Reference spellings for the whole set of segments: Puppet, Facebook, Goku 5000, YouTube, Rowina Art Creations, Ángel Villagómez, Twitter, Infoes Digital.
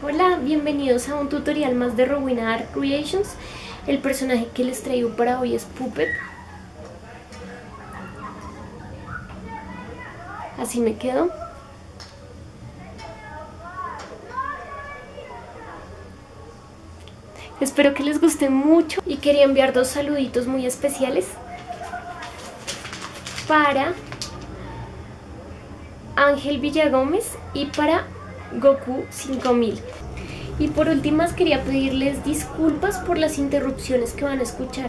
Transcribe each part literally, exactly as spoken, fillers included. Hola, bienvenidos a un tutorial más de Rowina Art Creations. El personaje que les traigo para hoy es Puppet. Así me quedo. Espero que les guste mucho y quería enviar dos saluditos muy especiales para Ángel Villagómez y para Goku cinco mil. Y por últimas quería pedirles disculpas por las interrupciones que van a escuchar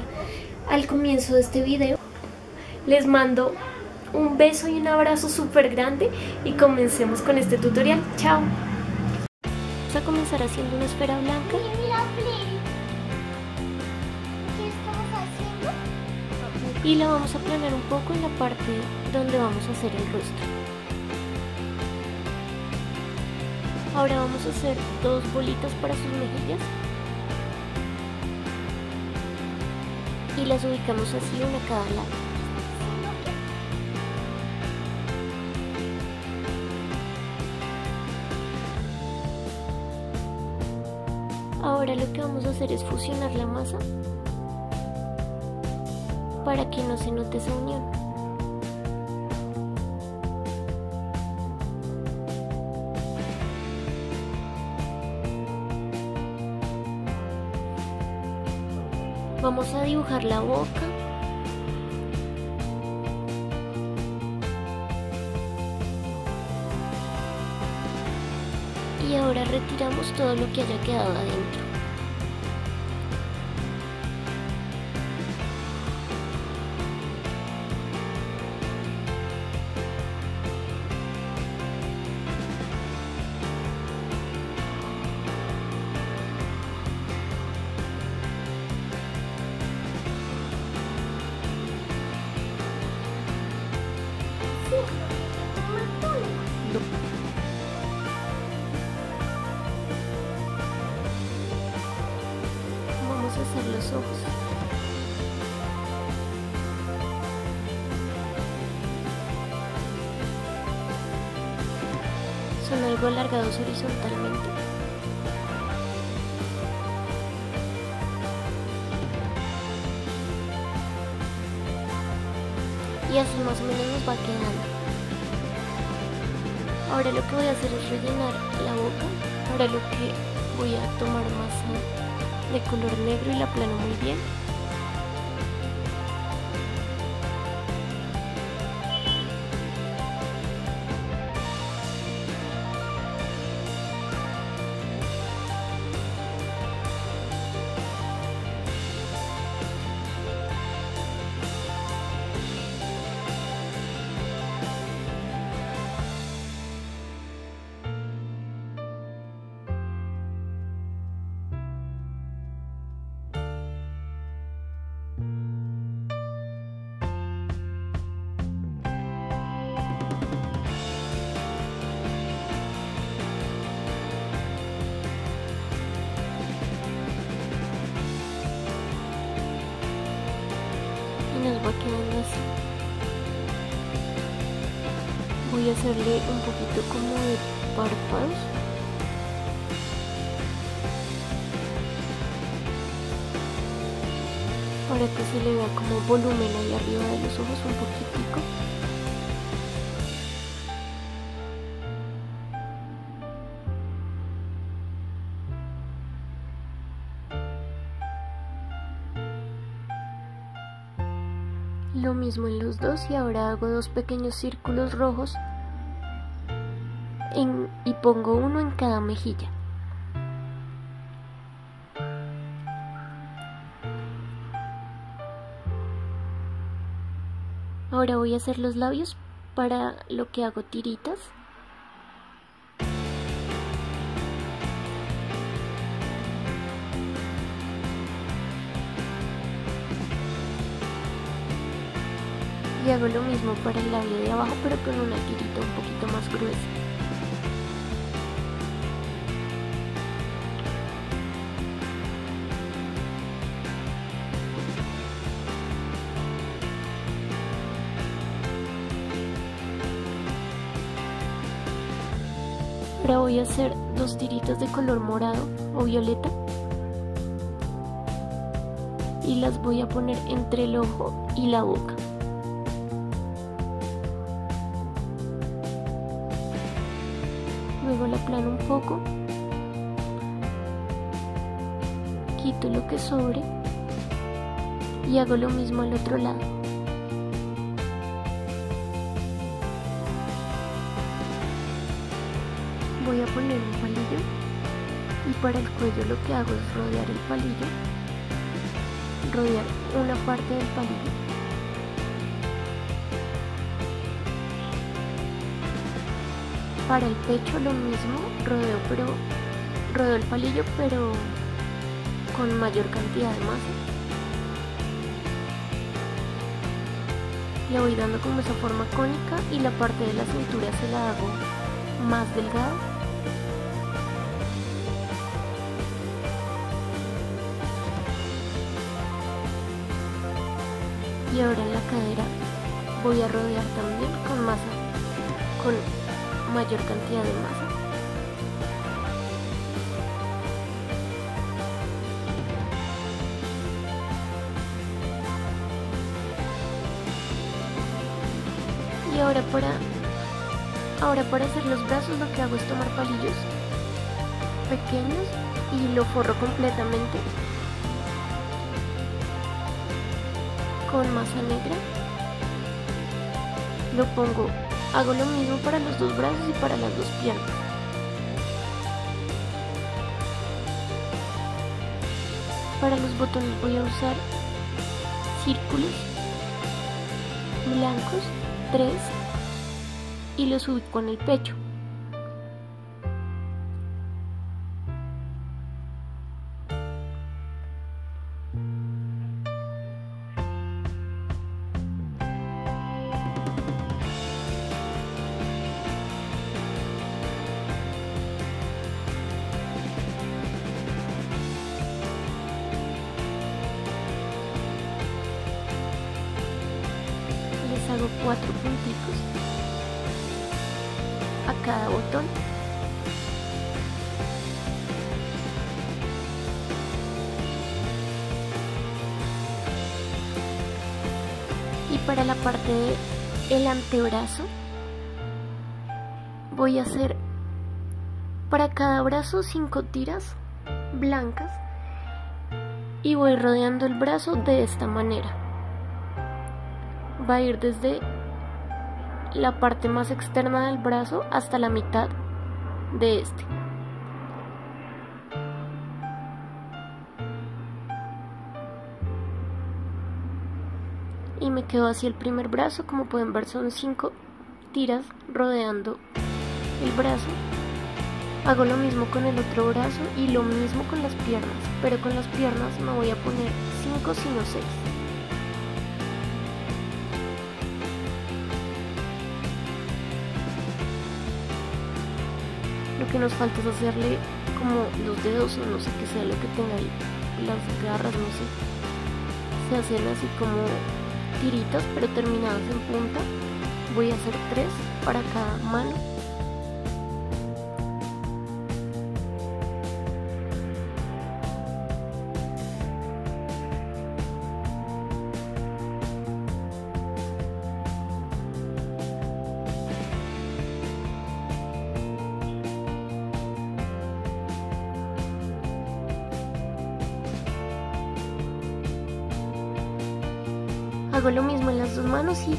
al comienzo de este video. Les mando un beso y un abrazo súper grande y comencemos con este tutorial. ¡Chao! Vamos a comenzar haciendo una esfera blanca. Y la vamos a planear un poco en la parte donde vamos a hacer el rostro. Ahora vamos a hacer dos bolitas para sus mejillas. Y las ubicamos así, una a cada lado. Ahora lo que vamos a hacer es fusionar la masa para que no se note esa unión. Vamos a dibujar la boca, y ahora retiramos todo lo que haya quedado adentro. Vamos a hacer los ojos. Son algo alargados horizontalmente. Y así más o menos nos va quedando. Ahora lo que voy a hacer es rellenar la boca. Ahora lo que voy a tomar masa de color negro y la aplano muy bien. Va quedando así. Voy a hacerle un poquito como de párpados. Para que se le vea como volumen ahí arriba de los ojos un poquitico. Lo mismo en los dos, y ahora hago dos pequeños círculos rojos en, y pongo uno en cada mejilla. Ahora voy a hacer los labios, para lo que hago tiritas. Y hago lo mismo para el labio de abajo, pero con una tirita un poquito más gruesa. Ahora voy a hacer dos tiritas de color morado o violeta y las voy a poner entre el ojo y la boca. Luego la aplano un poco, quito lo que sobre y hago lo mismo al otro lado. Voy a poner un palillo y para el cuello lo que hago es rodear el palillo, rodear una parte del palillo. Para el pecho lo mismo, rodeo, pero, rodeo el palillo pero con mayor cantidad de masa. Le voy dando como esa forma cónica y la parte de la cintura se la hago más delgada. Y ahora en la cadera voy a rodear también con masa, con mayor cantidad de masa. Y ahora para ahora para hacer los brazos lo que hago es tomar palillos pequeños y lo forro completamente con masa negra. Lo pongo Hago lo mismo para los dos brazos y para las dos piernas. Para los botones voy a usar círculos blancos, tres, y los ubico en el pecho. Hago cuatro puntitos a cada botón. Y para la parte del antebrazo voy a hacer para cada brazo cinco tiras blancas y voy rodeando el brazo de esta manera. Va a ir desde la parte más externa del brazo hasta la mitad de este. Y me quedo así el primer brazo. Como pueden ver, son cinco tiras rodeando el brazo. Hago lo mismo con el otro brazo y lo mismo con las piernas, pero con las piernas no voy a poner cinco sino seis. Lo que nos falta es hacerle como los dedos o no sé qué sea lo que tenga ahí, las garras, no sé. Se hacen así como tiritas pero terminadas en punta. Voy a hacer tres para cada mano. Hago lo mismo en las dos manos y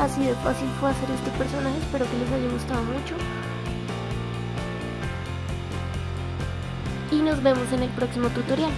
así de fácil fue hacer este personaje. Espero que les haya gustado mucho y nos vemos en el próximo tutorial.